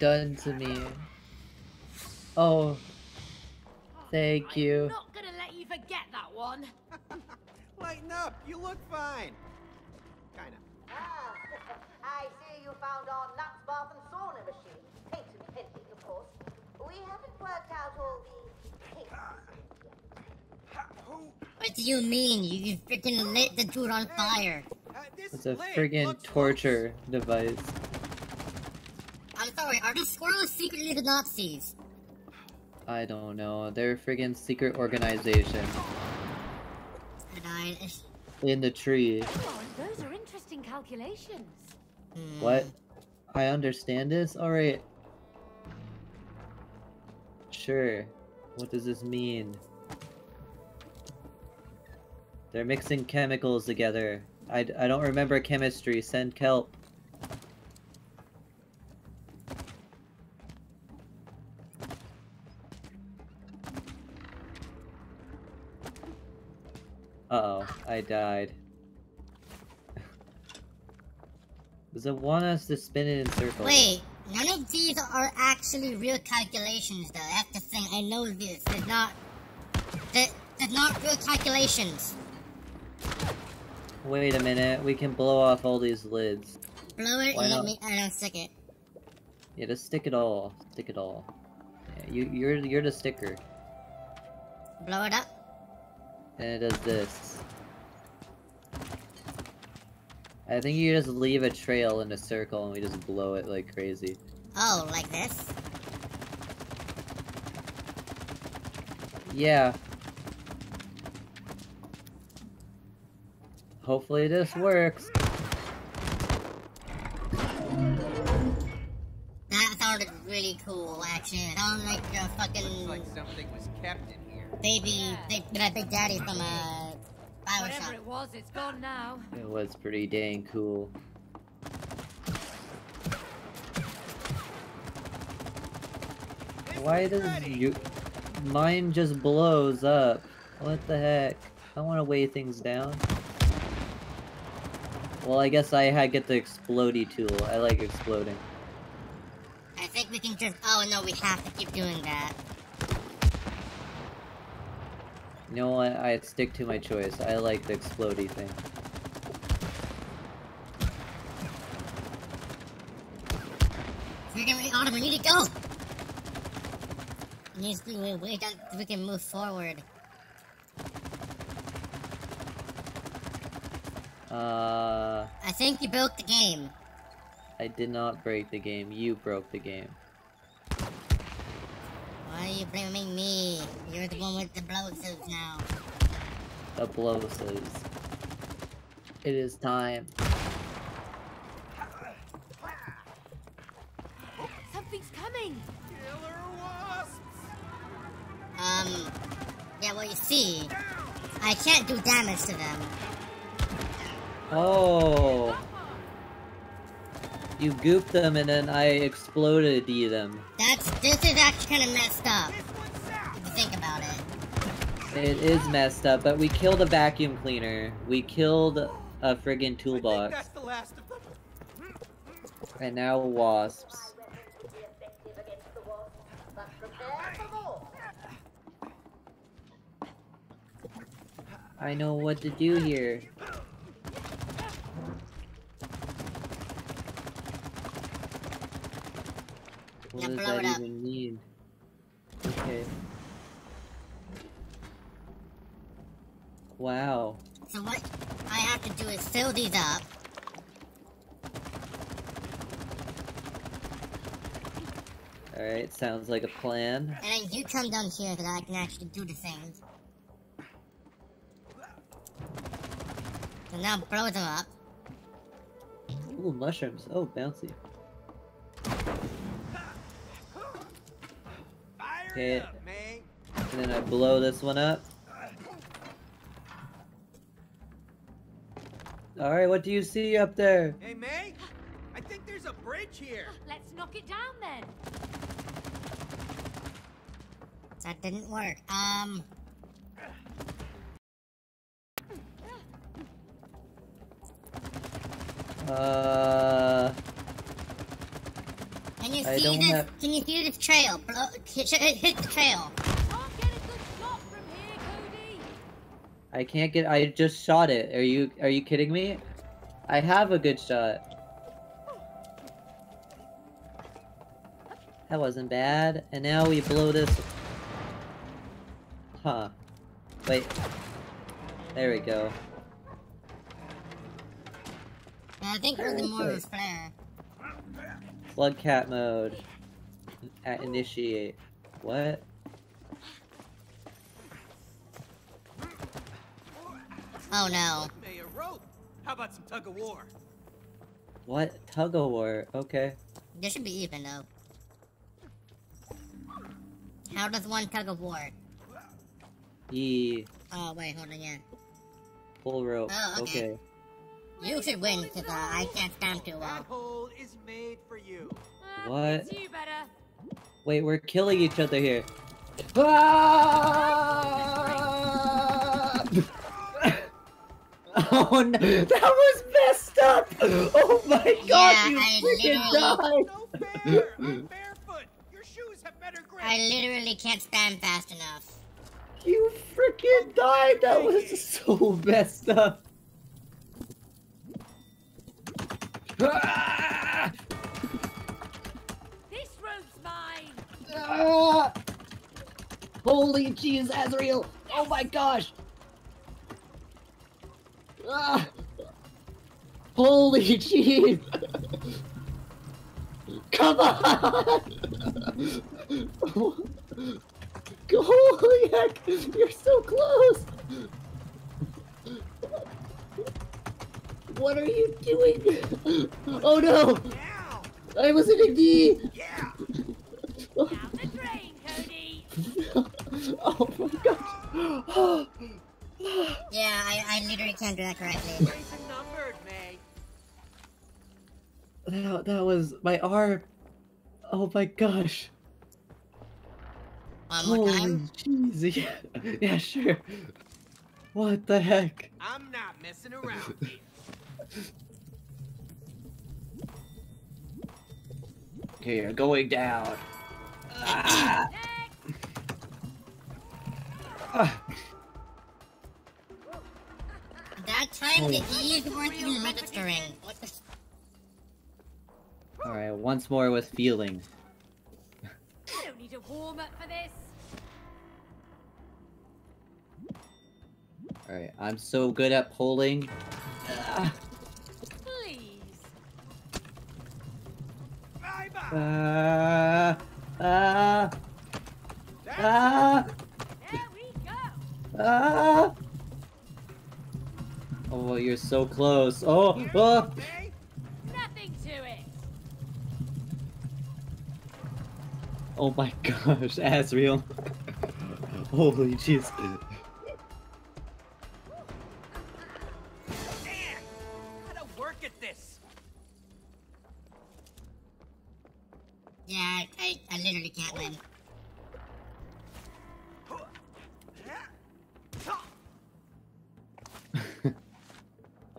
done to me. Oh, thank you. I'm not gonna let you forget that one. Lighten up, you look fine. Kinda. Ah, I see you found our nuts, bath, and sauna machine. Painted pending, of course. We haven't worked out all the kinks yet. What do you mean? You freaking lit the dude on fire. It's a friggin' torture device. I'm sorry, are the squirrels secretly the Nazis? I don't know. They're a friggin' secret organization. In the tree. Oh, those are interesting calculations. What? I understand this? Alright. Sure. What does this mean? They're mixing chemicals together. I don't remember chemistry. Send kelp. Uh-oh, I died. Does it want us to spin it in circles? Wait, none of these are actually real calculations, though. That's the thing, I know this. They're not real calculations. Wait a minute, we can blow off all these lids. Blow it and I don't stick it. Yeah, just stick it all. Stick it all. Yeah, you're the sticker. Blow it up. And it does this. I think you just leave a trail in a circle and we just blow it like crazy. Oh, like this? Yeah. Hopefully this works. That sounded really cool, actually. It sounded like a fucking... Looks like something was kept in here. Baby, Big Daddy from Bioshock. Whatever it was, it's gone now. It was pretty dang cool. Why does mine just blows up? What the heck? I want to weigh things down. Well, I guess I get the explodey tool. I like exploding. I think we can just. Oh no, we have to keep doing that. You know what? I stick to my choice. I like the explodey thing. We're gonna be on. We need to go. We can move forward. I think you broke the game. I did not break the game. You broke the game. Why are you blaming me? You're the one with the blowsuits now. The blowsuits. It is time. Something's coming! Killer wasps! Yeah, well, you see, I can't do damage to them. Oh! You gooped them and then I exploded them. This is actually kind of messed up, if you think about it. It is messed up, but we killed a vacuum cleaner. We killed a friggin' toolbox. That's the last of them. And now wasps. I know what to do here. What does that even mean? Okay. Wow. So what I have to do is fill these up. Alright, sounds like a plan. And then you come down here so that I can actually do the things. So now blow them up. Ooh, mushrooms. Oh, bouncy. Okay, and then I blow this one up. Alright, what do you see up there? Hey, May? I think there's a bridge here. Let's knock it down, then. That didn't work. Can you Can you see this trail? Hit the trail. I can't get. I just shot it. Are you kidding me? I have a good shot. That wasn't bad. And now we blow this. Huh. Wait. There we go. I think we're in more of a flare. Floodcat mode. At initiate. What? Oh no. How about some tug of war? What? Tug of war? Okay. This should be even though. How does one tug of war? E. Oh wait, hold on, yeah. Full rope. Oh, okay. You should win, because I can't stand too well. That hole is made for you. What? Wait, we're killing each other here. Ah! Oh no, that was messed up! Oh my god, yeah, you freaking died! I'm barefoot. Your shoes have better grip. I literally can't stand fast enough. You freaking died! That was so messed up! This room's mine! Holy jeez, Asriel! Oh my gosh! Holy jeez! Come on! Holy heck! You're so close! What are you doing? Oh no! Now. I was in a D! Yeah. Down the drain, Cody! Oh my gosh! Yeah, I literally can't do that correctly. That was my arm! Oh my gosh! One more time? Holy jeez, yeah, sure. What the heck? I'm not messing around. Okay, you're going down. That time the E's weren't even registering. Alright, once more with feeling. I don't need a warm up for this. Alright, I'm so good at pulling. There we go. Oh, you're so close. Oh, oh. Nothing to it. Oh my gosh, Asriel. Holy jeez.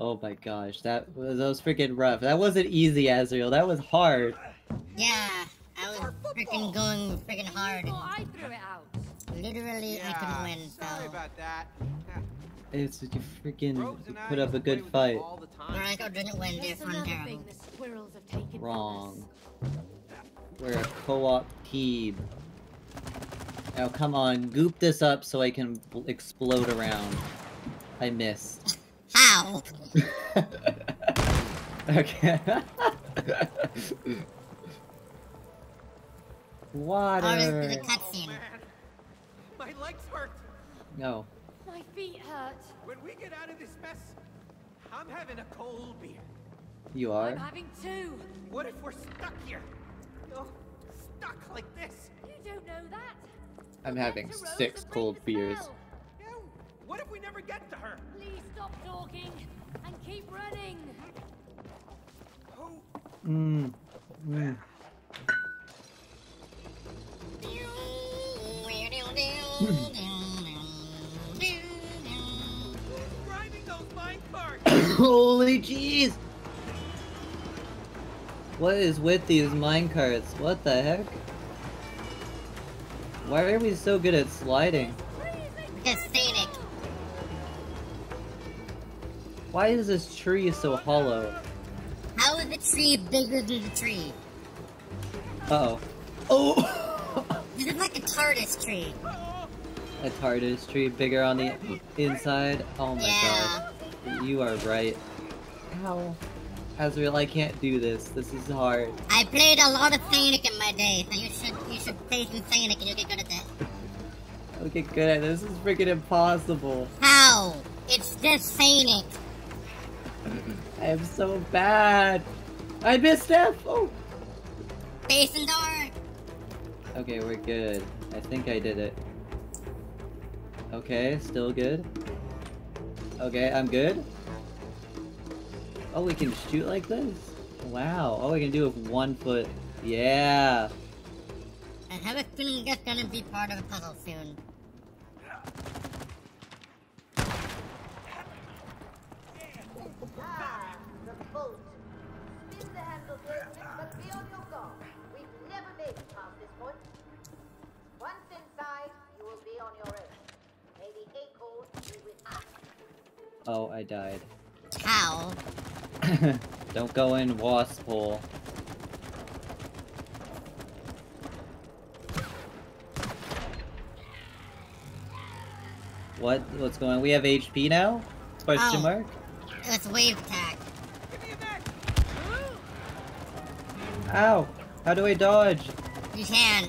Oh my gosh, that was freaking rough. That wasn't easy, Asriel. That was hard. Yeah, I was freaking going freaking hard. I threw it out. Literally, yeah, I couldn't win. Sorry about that. It's you freaking put up a good fight. Alright, I didn't win this one time. Wrong. We're a co-op team. Now come on, goop this up so I can explode around. I missed. How? Okay. Water. Oh, this is a cutscene. My legs hurt. No. My feet hurt. When we get out of this mess, I'm having a cold beer. You are? I'm having two. What if we're stuck here? No, stuck like this. You don't know that. I'm having 6 cold beers. What if we never get to her? Please stop talking and keep running. Holy jeez! What is with these minecarts? What the heck? Why are we so good at sliding? It's Sanec. Why is this tree so hollow? How is the tree bigger than the tree? Uh oh. Oh! This is like a TARDIS tree. A TARDIS tree bigger on the inside? Oh my gosh. You are right. Ow. Asriel, I can't do this. This is hard. I played a lot of Sanec in my day, so you should play some Sanec and you'll get good at that. I'll get good at this. This is freaking impossible. How? It's just Sanec. I am so bad. I missed F! Oh! Basin door! Okay, we're good. I think I did it. Okay, still good. Okay, I'm good. Oh, we can shoot like this? Wow, all we can do with 1 foot. Yeah! I have a feeling that's gonna be part of a puzzle soon. Ah, the boat. Spin the handle, but be on your guard. We've never made it past this point. Once inside, you will be on your own. May the acorn be with us. Oh, I died. How? Don't go in wasp hole. What? What's going on? We have HP now? Question mark? It's wave attack. Give me a back. Ow! How do I dodge? You can.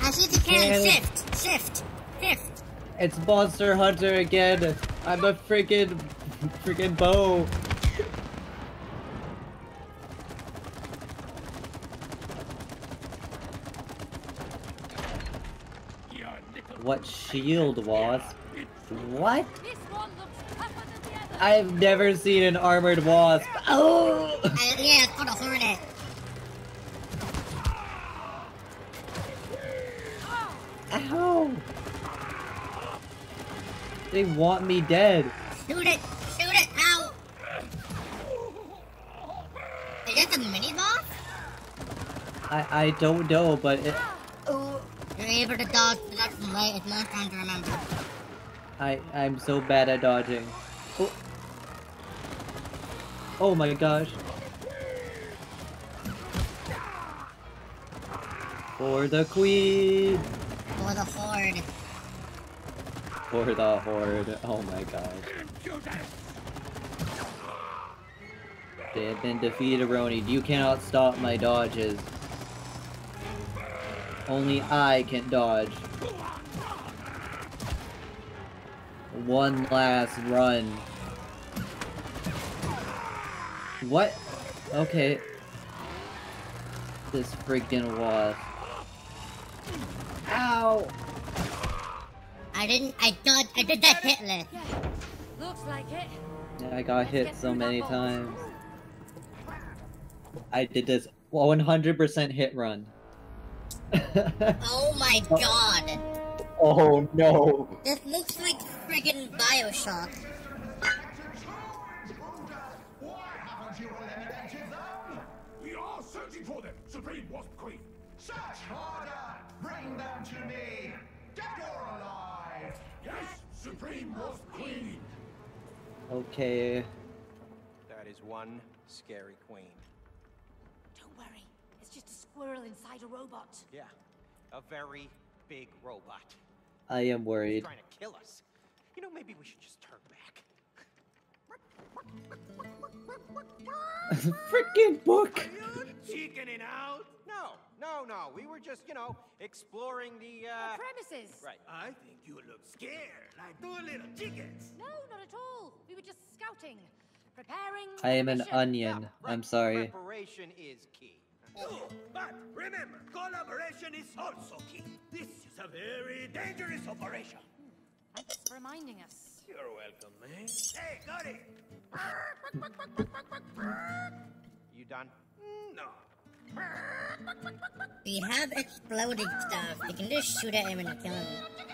I see you can shift. It's Monster Hunter again. I'm a freaking bow. What shield wasp? What? I've never seen an armored wasp. Oh! Yeah, it's called a hornet. Ow! They want me dead. Shoot it! Shoot it! Ow! Is that the mini boss? I don't know, but it... You're able to dodge without some light. It's not time to remember. I'm so bad at dodging. Oh, oh my gosh. For the queen! For the horde. For the horde. Oh my gosh. They have been defeated, Roni. You cannot stop my dodges. Only I can dodge. One last run. What? Okay. This freaking wasp. Ow! I did that hit list. Looks like it. Yeah, I got hit so many times. I did this 100% hit run. Oh my god! Oh no! This looks like friggin' Bioshock. We are searching for them, Supreme Wasp Queen. Search harder! Bring them to me! Dead or alive! Yes, Supreme Wasp Queen! Okay. That is one scary queen. Don't worry, it's just a squirrel inside a robot. Yeah, a very big robot. I am worried. He's trying to kill us. You know, maybe we should just turn back. Freaking book! Are you chickening out? No. We were just, you know, exploring the premises. Right. I think you look scared, like two little chickens. No, not at all. We were just scouting, preparing. I am an onion. Right. I'm sorry. Preparation is key. Oh, but remember, collaboration is also key. This is a very dangerous operation. Thanks for reminding us. You're welcome, man. Hey, got it! You done? No. We have exploded stuff. We can just shoot at him and kill him.